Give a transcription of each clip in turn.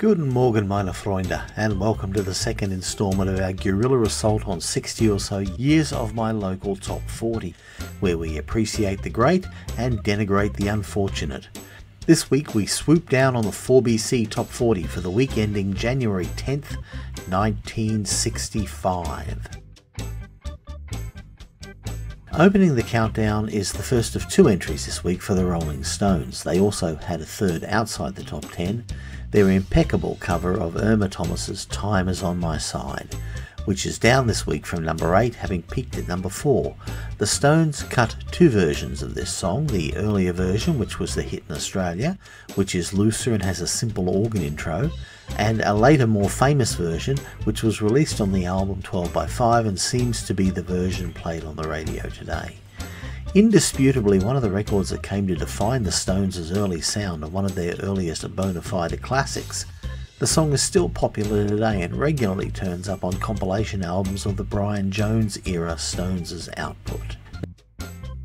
Guten Morgen meine Freunde, and welcome to the second installment of our guerrilla assault on 60 or so years of my local top 40, where we appreciate the great and denigrate the unfortunate. This week we swoop down on the 4BC top 40 for the week ending January 10th, 1965. Opening the countdown is the first of two entries this week for the Rolling Stones. They also had a third outside the top 10, their impeccable cover of Irma Thomas's Time is On My Side, which is down this week from number 8, having peaked at number 4. The Stones cut two versions of this song, the earlier version, which was the hit in Australia, which is looser and has a simple organ intro, and a later more famous version which was released on the album 12x5 and seems to be the version played on the radio today. Indisputably one of the records that came to define the Stones' early sound and one of their earliest bona fide classics, the song is still popular today and regularly turns up on compilation albums of the Brian Jones era Stones' output.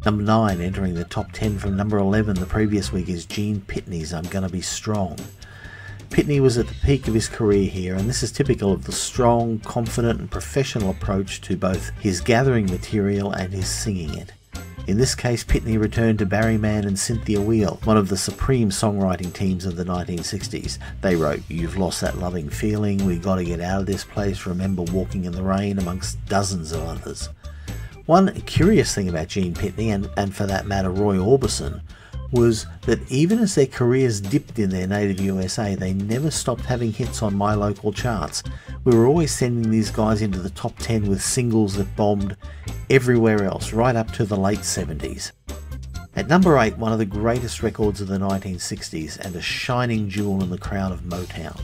Number 9, entering the top 10 from number 11 the previous week, is Gene Pitney's I'm Gonna Be Strong. Pitney was at the peak of his career here, and this is typical of the strong, confident and professional approach to both his gathering material and his singing it. In this case, Pitney returned to Barry Mann and Cynthia Weil, one of the supreme songwriting teams of the 1960s. They wrote You've Lost That Loving Feeling, We Gotta Get Out of This Place, Remember Walking in the Rain, amongst dozens of others. One curious thing about Gene Pitney, and for that matter Roy Orbison, was that even as their careers dipped in their native USA, they never stopped having hits on my local charts. We were always sending these guys into the top 10 with singles that bombed everywhere else, right up to the late 70s. At number 8, one of the greatest records of the 1960s and a shining jewel in the crown of Motown,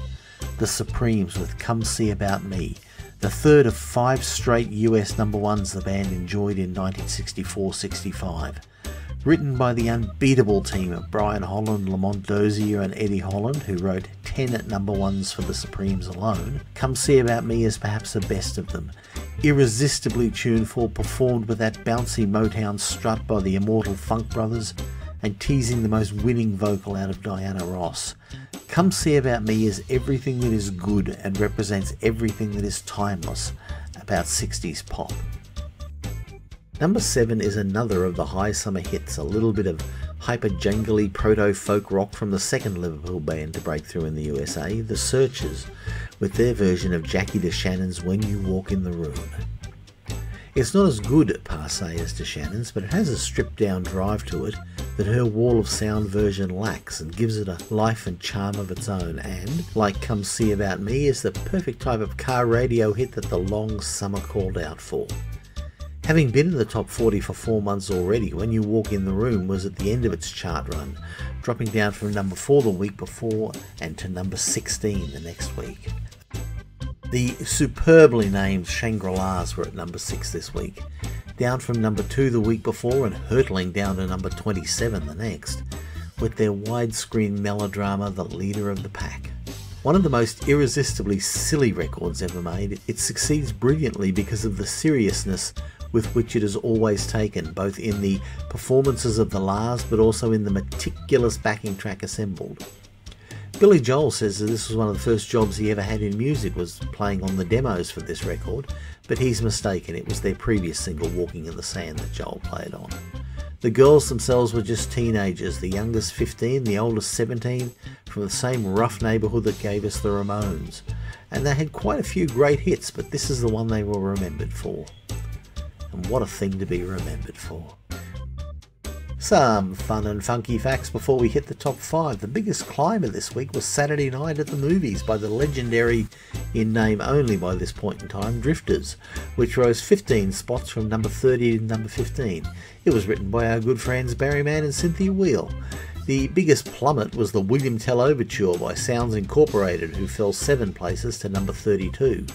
The Supremes with Come See About Me, the third of 5 straight US number 1s the band enjoyed in 1964-65. Written by the unbeatable team of Brian Holland, Lamont Dozier and Eddie Holland, who wrote 10 number 1s for the Supremes alone, Come See About Me is perhaps the best of them. Irresistibly tuneful, performed with that bouncy Motown strut by the immortal Funk Brothers, and teasing the most winning vocal out of Diana Ross. Come See About Me is everything that is good and represents everything that is timeless about 60s pop. Number 7 is another of the high summer hits, a little bit of hyper-jangly proto-folk rock from the second Liverpool band to break through in the USA, The Searchers, with their version of Jackie DeShannon's When You Walk In The Room. It's not as good per se as DeShannon's, but it has a stripped-down drive to it that her Wall of Sound version lacks and gives it a life and charm of its own, and, like Come See About Me, is the perfect type of car radio hit that the long summer called out for. Having been in the top 40 for 4 months already, When You Walk In The Room was at the end of its chart run, dropping down from number 4 the week before and to number 16 the next week. The superbly named Shangri-Las were at number 6 this week, down from number 2 the week before and hurtling down to number 27 the next, with their widescreen melodrama The Leader of The Pack. One of the most irresistibly silly records ever made, it succeeds brilliantly because of the seriousness with which it is always taken, both in the performances of the Lars but also in the meticulous backing track assembled. Billy Joel says that this was one of the first jobs he ever had in music, was playing on the demos for this record, but he's mistaken, it was their previous single Walking in the Sand that Joel played on. The girls themselves were just teenagers, the youngest 15, the oldest 17, from the same rough neighbourhood that gave us the Ramones, and they had quite a few great hits, but this is the one they were remembered for. And what a thing to be remembered for. Some fun and funky facts before we hit the top 5. The biggest climber this week was Saturday Night at the Movies by the legendary in name only by this point in time, Drifters, which rose 15 spots from number 30 to number 15. It was written by our good friends Barry Mann and Cynthia Weil. The biggest plummet was the William Tell Overture by Sounds Incorporated, who fell 7 places to number 32.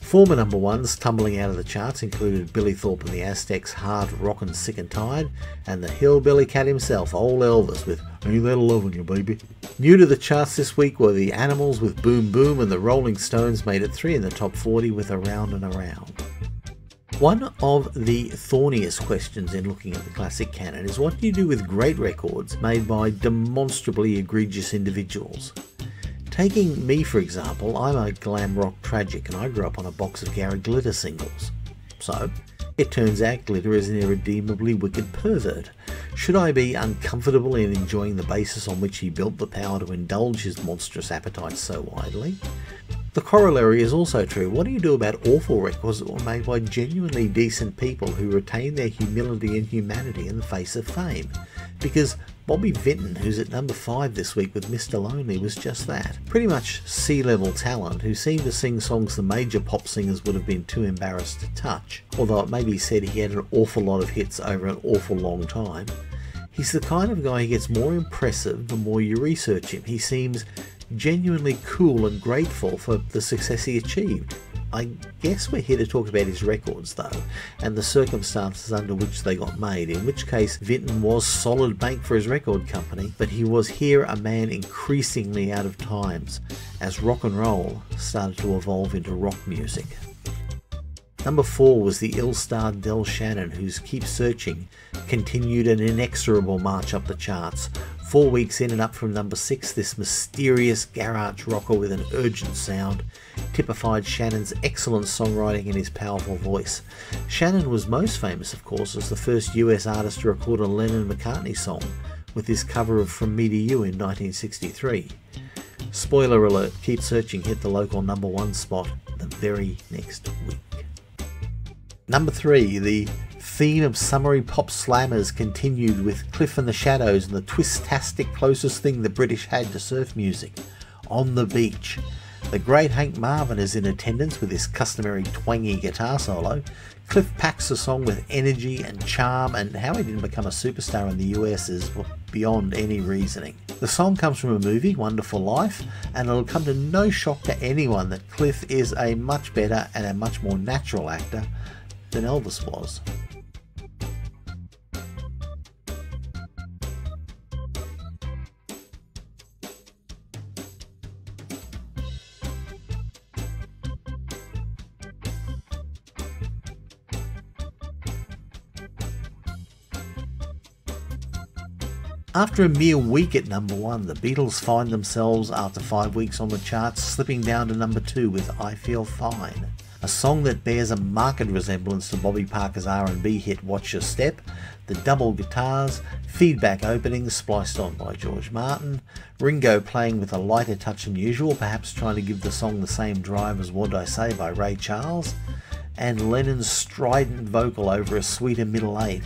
Former number ones tumbling out of the charts included Billy Thorpe and the Aztecs' Hard Rockin' Sick and Tired, and the hillbilly cat himself, old Elvis, with Ain't That a Lovin' You Baby. New to the charts this week were the Animals with Boom Boom, and the Rolling Stones made it 3 in the top 40 with Around and Around. One of the thorniest questions in looking at the classic canon is what do you do with great records made by demonstrably egregious individuals? Taking me for example, I'm a glam rock tragic and I grew up on a box of Gary Glitter singles. So, it turns out Glitter is an irredeemably wicked pervert. Should I be uncomfortable in enjoying the basis on which he built the power to indulge his monstrous appetite so widely? The corollary is also true. What do you do about awful records that were made by genuinely decent people who retain their humility and humanity in the face of fame? Because Bobby Vinton, who's at number 5 this week with Mr Lonely, was just that. Pretty much sea-level talent who seemed to sing songs the major pop singers would have been too embarrassed to touch, although it may be said he had an awful lot of hits over an awful long time. He's the kind of guy who gets more impressive the more you research him. He seems genuinely cool and grateful for the success he achieved. I guess we're here to talk about his records though, and the circumstances under which they got made, in which case Vinton was solid bank for his record company, but he was here a man increasingly out of times as rock and roll started to evolve into rock music. Number 4 was the ill-starred Del Shannon, whose Keep Searchin continued an inexorable march up the charts. 4 weeks in and up from number 6, this mysterious garage rocker with an urgent sound typified Shannon's excellent songwriting and his powerful voice. Shannon was most famous, of course, as the first US artist to record a Lennon-McCartney song with his cover of From Me to You in 1963. Spoiler alert, Keep Searchin hit the local number 1 spot the very next week. Number 3, the theme of summery pop slammers continued with Cliff and the Shadows and the twist-tastic closest thing the British had to surf music, On the Beach. The great Hank Marvin is in attendance with his customary twangy guitar solo. Cliff packs the song with energy and charm, and how he didn't become a superstar in the US is beyond any reasoning. The song comes from a movie, Wonderful Life, and it'll come to no shock to anyone that Cliff is a much better and a much more natural actor than Elvis was. After a mere week at number 1, the Beatles find themselves, after 5 weeks on the charts, slipping down to number 2 with I Feel Fine. A song that bears a marked resemblance to Bobby Parker's R&B hit Watch Your Step, the double guitars, feedback openings spliced on by George Martin, Ringo playing with a lighter touch than usual, perhaps trying to give the song the same drive as What I Say by Ray Charles, and Lennon's strident vocal over a sweeter middle eight.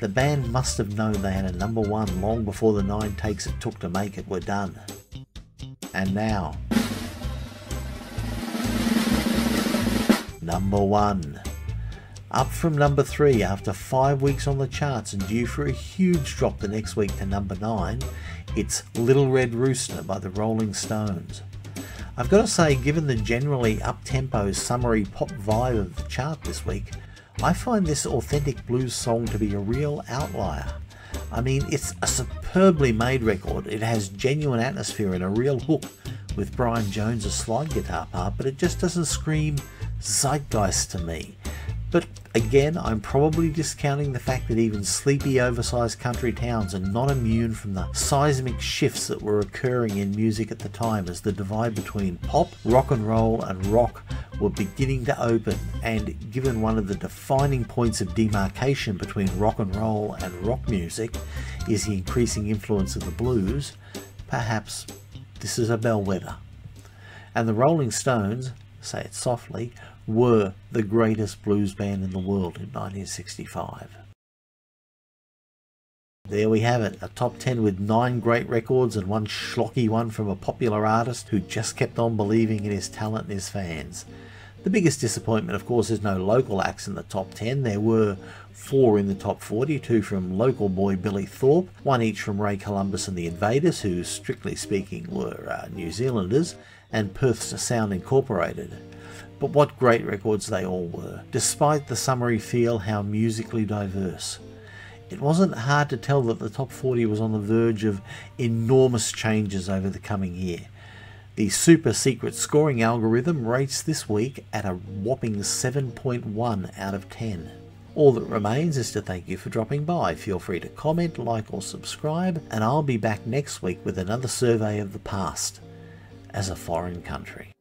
The band must have known they had a number 1 long before the 9 takes it took to make it were done. And now, number 1. Up from number 3 after 5 weeks on the charts and due for a huge drop the next week to number 9, it's Little Red Rooster by the Rolling Stones. I've got to say, given the generally up-tempo, summery pop vibe of the chart this week, I find this authentic blues song to be a real outlier. I mean, it's a superbly made record, it has genuine atmosphere and a real hook with Brian Jones' slide guitar part, but it just doesn't scream zeitgeist to me. But again, I'm probably discounting the fact that even sleepy, oversized country towns are not immune from the seismic shifts that were occurring in music at the time, as the divide between pop, rock and roll and rock were beginning to open, and given one of the defining points of demarcation between rock and roll and rock music is the increasing influence of the blues, perhaps this is a bellwether. And the Rolling Stones, say it softly, were the greatest blues band in the world in 1965. There we have it, a top 10 with 9 great records and one schlocky one from a popular artist who just kept on believing in his talent and his fans. The biggest disappointment, of course, is no local acts in the top 10. There were 4 in the top 40, 2 from local boy Billy Thorpe, 1 each from Ray Columbus and the Invaders, who strictly speaking were New Zealanders, and Perth's Sounds Incorporated. But what great records they all were, despite the summary feel, how musically diverse. It wasn't hard to tell that the top 40 was on the verge of enormous changes over the coming year. The super secret scoring algorithm rates this week at a whopping 7.1 out of 10. All that remains is to thank you for dropping by. Feel free to comment, like or subscribe, and I'll be back next week with another survey of the past as a foreign country.